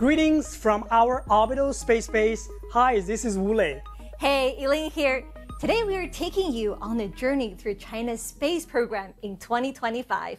Greetings from our orbital space base. Hi, this is Wu Lei. Hey, Yilin here. Today we are taking you on a journey through China's space program in 2025.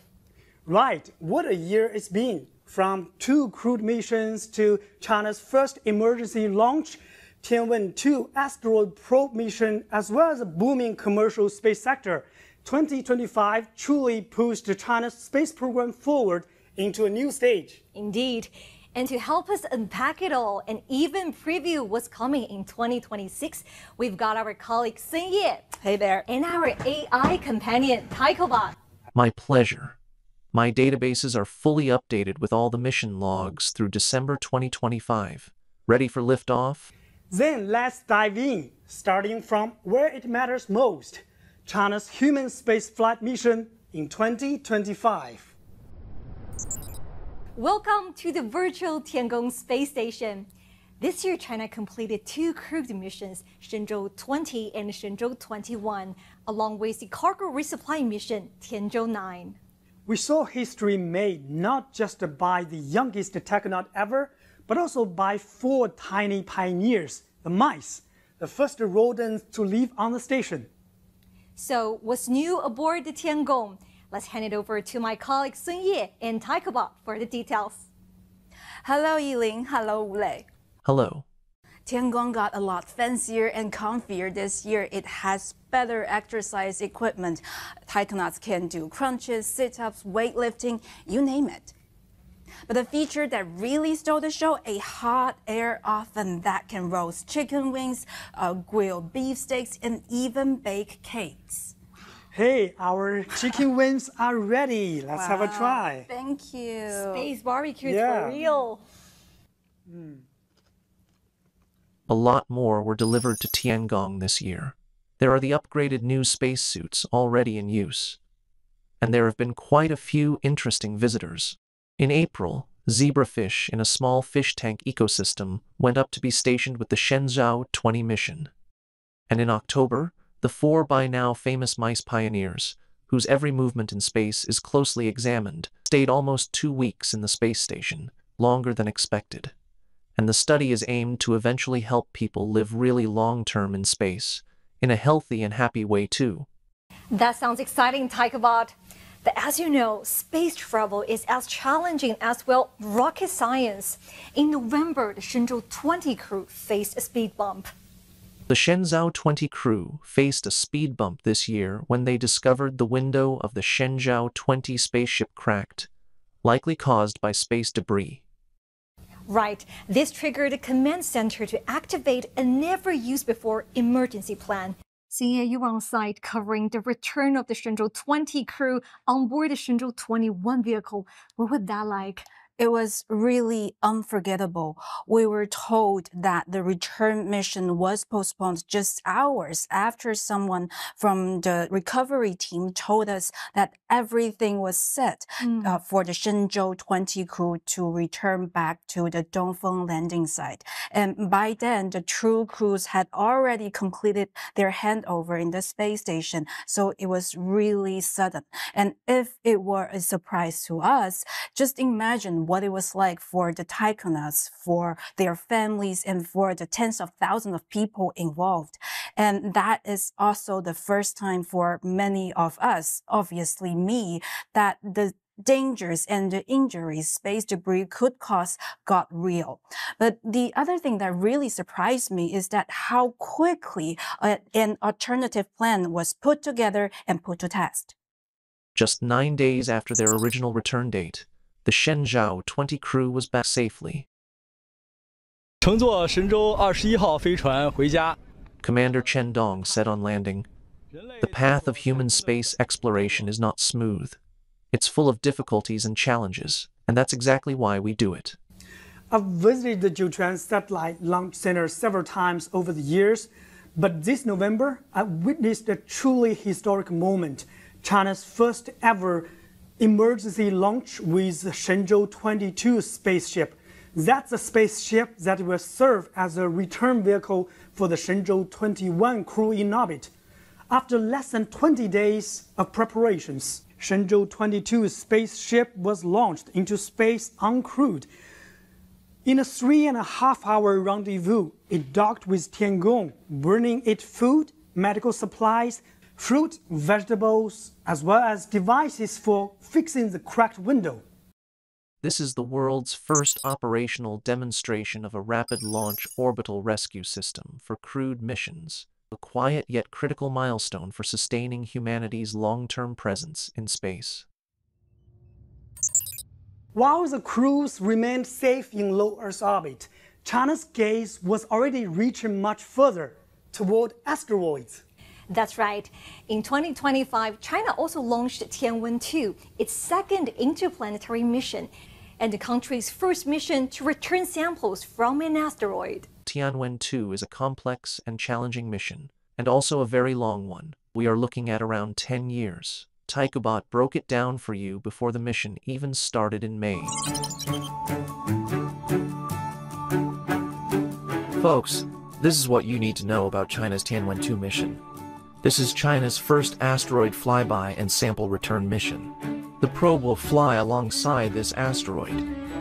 Right, what a year it's been. From two crewed missions to China's first emergency launch, Tianwen-2 asteroid probe mission, as well as a booming commercial space sector, 2025 truly pushed China's space program forward into a new stage. Indeed. And to help us unpack it all and even preview what's coming in 2026, we've got our colleague Sun Ye. Hey there. And our AI companion, Taikobot. My pleasure. My databases are fully updated with all the mission logs through December 2025. Ready for liftoff? Then let's dive in, starting from where it matters most, China's human spaceflight mission in 2025. Welcome to the virtual Tiangong space station. This year, China completed two crewed missions, Shenzhou 20 and Shenzhou 21, along with the cargo resupply mission, Tianzhou 9. We saw history made not just by the youngest technaut ever, but also by four tiny pioneers, the mice, the first rodents to live on the station. So, what's new aboard the Tiangong? Let's hand it over to my colleagues Sun Ye and Taikobot for the details. Hello, Yilin. Hello, Wu Lei. Hello. Tiangong got a lot fancier and comfier this year. It has better exercise equipment. Taikonauts can do crunches, sit-ups, weightlifting, you name it. But the feature that really stole the show, a hot air oven that can roast chicken wings, grill beef steaks, and even bake cakes. Hey, our chicken wings are ready. Let's have a try. Thank you. Space barbecues for real. A lot more were delivered to Tiangong this year. There are the upgraded new spacesuits already in use. And there have been quite a few interesting visitors. In April, zebrafish in a small fish tank ecosystem went up to be stationed with the Shenzhou 20 mission. And in October, the four by now famous mice pioneers, whose every movement in space is closely examined, stayed almost 2 weeks in the space station, longer than expected. And the study is aimed to eventually help people live really long-term in space, in a healthy and happy way too. That sounds exciting, Taikobot. But as you know, space travel is as challenging as, well, rocket science. In November, the Shenzhou 20 crew faced a speed bump. The Shenzhou 20 crew faced a speed bump this year when they discovered the window of the Shenzhou 20 spaceship cracked, likely caused by space debris. Right. This triggered a command center to activate a never-used-before emergency plan. Sun Ye, you were on site covering the return of the Shenzhou 20 crew on board the Shenzhou 21 vehicle. What was that like? It was really unforgettable. We were told that the return mission was postponed just hours after someone from the recovery team told us that everything was set for the Shenzhou 20 crew to return back to the Dongfeng landing site. And by then, the two crews had already completed their handover in the space station. So it was really sudden. And if it were a surprise to us, just imagine what it was like for the taikonauts, for their families, and for the tens of thousands of people involved. And that is also the first time for many of us, obviously me, that the dangers and the injuries space debris could cause got real. But the other thing that really surprised me is that how quickly an alternative plan was put together and put to test. Just 9 days after their original return date, the Shenzhou 20 crew was back safely. Commander Chen Dong said on landing, "The path of human space exploration is not smooth. It's full of difficulties and challenges, and that's exactly why we do it." I've visited the Jiuquan Satellite Launch Center several times over the years, but this November, I witnessed a truly historic moment, China's first ever emergency launch with Shenzhou 22 spaceship. That's a spaceship that will serve as a return vehicle for the Shenzhou 21 crew in orbit. After less than 20 days of preparations, Shenzhou 22 spaceship was launched into space uncrewed. In a 3.5-hour rendezvous, it docked with Tiangong, bringing it food, medical supplies, fruit, vegetables, as well as devices for fixing the cracked window. This is the world's first operational demonstration of a rapid launch orbital rescue system for crewed missions, a quiet yet critical milestone for sustaining humanity's long-term presence in space. While the crews remained safe in low Earth orbit, China's gaze was already reaching much further toward asteroids. That's right. In 2025, China also launched Tianwen-2, its second interplanetary mission, and the country's first mission to return samples from an asteroid. Tianwen-2 is a complex and challenging mission, and also a very long one. We are looking at around 10 years. Taikobot broke it down for you before the mission even started in May. Folks, this is what you need to know about China's Tianwen-2 mission. This is China's first asteroid flyby and sample return mission. The probe will fly alongside this asteroid,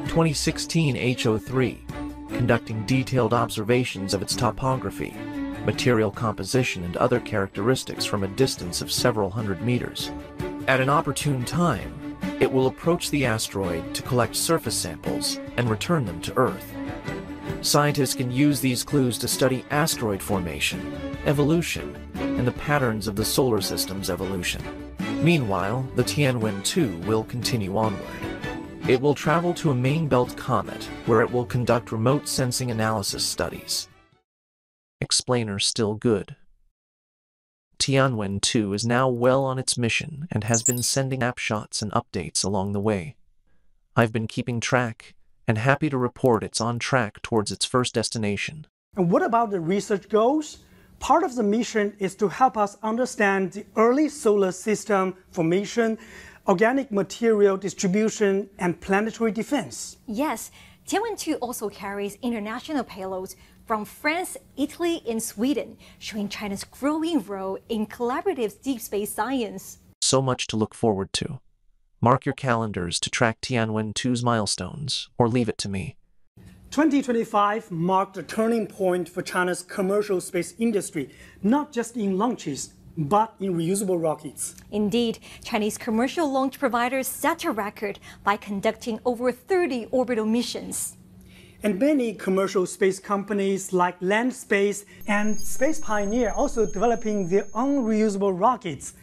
2016 HO3, conducting detailed observations of its topography, material composition and other characteristics from a distance of several hundred meters. At an opportune time, it will approach the asteroid to collect surface samples and return them to Earth. Scientists can use these clues to study asteroid formation, evolution, and the patterns of the solar system's evolution. Meanwhile, the Tianwen-2 will continue onward. It will travel to a main belt comet, where it will conduct remote sensing analysis studies. Explainer still good. Tianwen-2 is now well on its mission and has been sending snapshots and updates along the way. I've been keeping track and happy to report it's on track towards its first destination. And what about the research goals? Part of the mission is to help us understand the early solar system formation, organic material distribution, and planetary defense. Yes, Tianwen-2 also carries international payloads from France, Italy, and Sweden, showing China's growing role in collaborative deep space science. So much to look forward to. Mark your calendars to track Tianwen-2's milestones, or leave it to me. 2025 marked a turning point for China's commercial space industry, not just in launches, but in reusable rockets. Indeed, Chinese commercial launch providers set a record by conducting over 30 orbital missions. And many commercial space companies like Landspace and Space Pioneer also developing their own reusable rockets.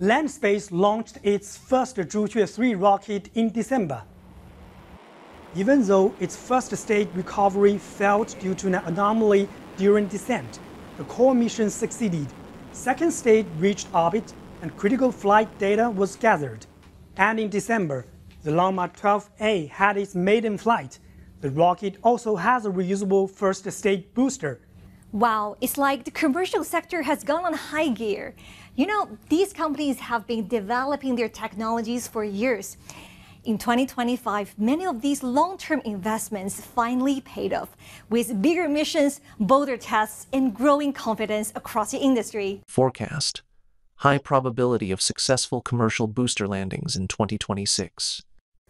Landspace launched its first Zhuque-3 rocket in December. Even though its first stage recovery failed due to an anomaly during descent, the core mission succeeded. Second stage reached orbit and critical flight data was gathered. And in December, the Long March 12A had its maiden flight. The rocket also has a reusable first stage booster. Wow, it's like the commercial sector has gone on high gear. You know, these companies have been developing their technologies for years. In 2025, many of these long-term investments finally paid off, with bigger missions, bolder tests, and growing confidence across the industry. Forecast: high probability of successful commercial booster landings in 2026.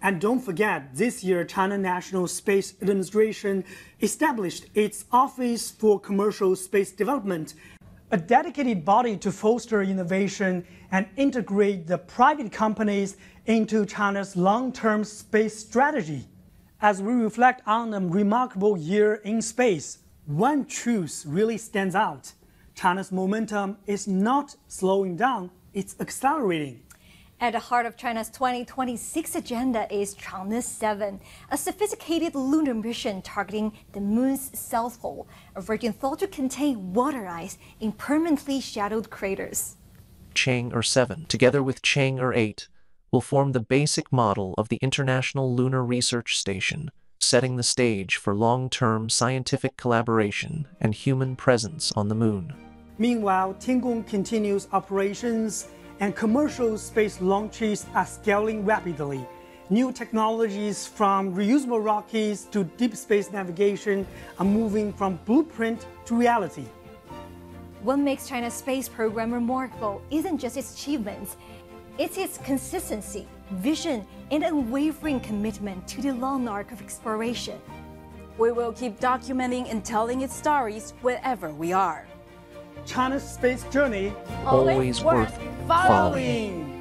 And don't forget, this year, China National Space Administration established its Office for Commercial Space Development, a dedicated body to foster innovation and integrate the private companies into China's long-term space strategy. As we reflect on a remarkable year in space, one truth really stands out. China's momentum is not slowing down, it's accelerating. At the heart of China's 2026 agenda is Chang'e 7, a sophisticated lunar mission targeting the moon's south pole, a region thought to contain water ice in permanently shadowed craters. Chang'e 7, together with Chang'e 8, will form the basic model of the International Lunar Research Station, setting the stage for long-term scientific collaboration and human presence on the moon. Meanwhile, Tiangong continues operations, and commercial space launches are scaling rapidly. New technologies from reusable rockets to deep space navigation are moving from blueprint to reality. What makes China's space program remarkable isn't just its achievements, it's its consistency, vision, and unwavering commitment to the long arc of exploration. We will keep documenting and telling its stories wherever we are. China's space journey, always worth following.